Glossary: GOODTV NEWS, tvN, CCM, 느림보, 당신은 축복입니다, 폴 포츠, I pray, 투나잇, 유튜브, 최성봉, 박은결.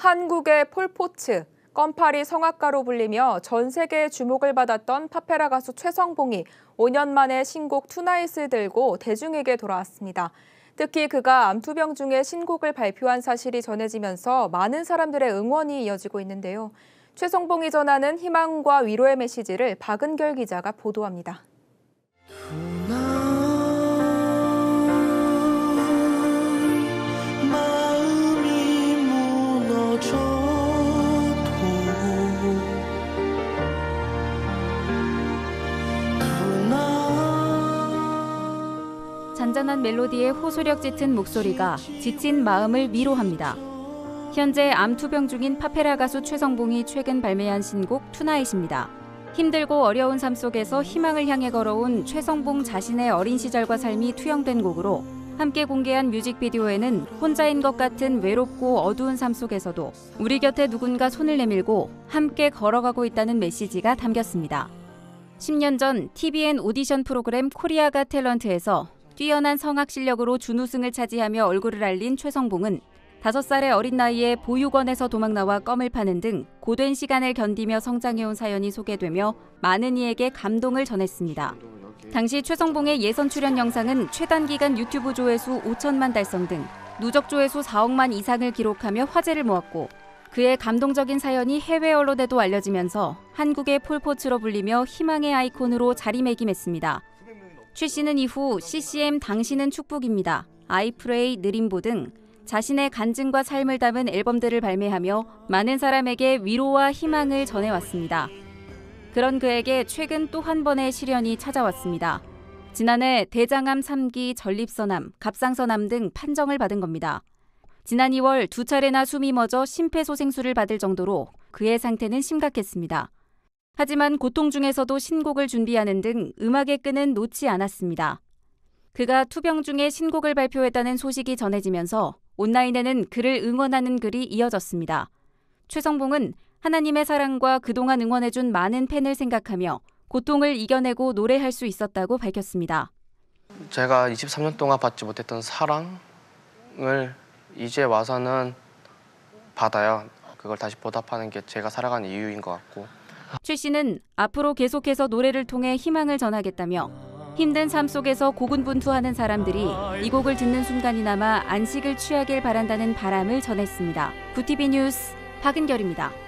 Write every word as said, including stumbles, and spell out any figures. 한국의 폴포츠, 껌파리 성악가로 불리며 전 세계에 주목을 받았던 파페라 가수 최성봉이 오 년 만에 신곡 투나잇을 들고 대중에게 돌아왔습니다. 특히 그가 암투병 중에 신곡을 발표한 사실이 전해지면서 많은 사람들의 응원이 이어지고 있는데요. 최성봉이 전하는 희망과 위로의 메시지를 박은결 기자가 보도합니다. 잔잔한 멜로디에 호소력 짙은 목소리가 지친 마음을 위로합니다. 현재 암투병 중인 파페라 가수 최성봉이 최근 발매한 신곡 투나잇입니다. 힘들고 어려운 삶 속에서 희망을 향해 걸어온 최성봉 자신의 어린 시절과 삶이 투영된 곡으로 함께 공개한 뮤직비디오에는 혼자인 것 같은 외롭고 어두운 삶 속에서도 우리 곁에 누군가 손을 내밀고 함께 걸어가고 있다는 메시지가 담겼습니다. 십 년 전 티비엔 오디션 프로그램 코리아가 탤런트에서 뛰어난 성악 실력으로 준우승을 차지하며 얼굴을 알린 최성봉은 다섯 살의 어린 나이에 보육원에서 도망 나와 껌을 파는 등 고된 시간을 견디며 성장해온 사연이 소개되며 많은 이에게 감동을 전했습니다. 당시 최성봉의 예선 출연 영상은 최단기간 유튜브 조회수 오천만 달성 등 누적 조회수 사억만 이상을 기록하며 화제를 모았고, 그의 감동적인 사연이 해외 언론에도 알려지면서 한국의 폴포츠로 불리며 희망의 아이콘으로 자리매김했습니다. 최 씨는 이후 씨씨엠 당신은 축복입니다, 아이프레이, 느림보 등 자신의 간증과 삶을 담은 앨범들을 발매하며 많은 사람에게 위로와 희망을 전해왔습니다. 그런 그에게 최근 또 한 번의 시련이 찾아왔습니다. 지난해 대장암 삼 기, 전립선암, 갑상선암 등 판정을 받은 겁니다. 지난 이월 두 차례나 숨이 멎어 심폐소생술을 받을 정도로 그의 상태는 심각했습니다. 하지만 고통 중에서도 신곡을 준비하는 등 음악의 끈은 놓지 않았습니다. 그가 투병 중에 신곡을 발표했다는 소식이 전해지면서 온라인에는 그를 응원하는 글이 이어졌습니다. 최성봉은 하나님의 사랑과 그동안 응원해준 많은 팬을 생각하며 고통을 이겨내고 노래할 수 있었다고 밝혔습니다. 제가 이십삼 년 동안 받지 못했던 사랑을 이제 와서는 받아요. 그걸 다시 보답하는 게 제가 살아가는 이유인 것 같고, 최 씨는 앞으로 계속해서 노래를 통해 희망을 전하겠다며 힘든 삶 속에서 고군분투하는 사람들이 이 곡을 듣는 순간이나마 안식을 취하길 바란다는 바람을 전했습니다. 구티비 뉴스 박은결입니다.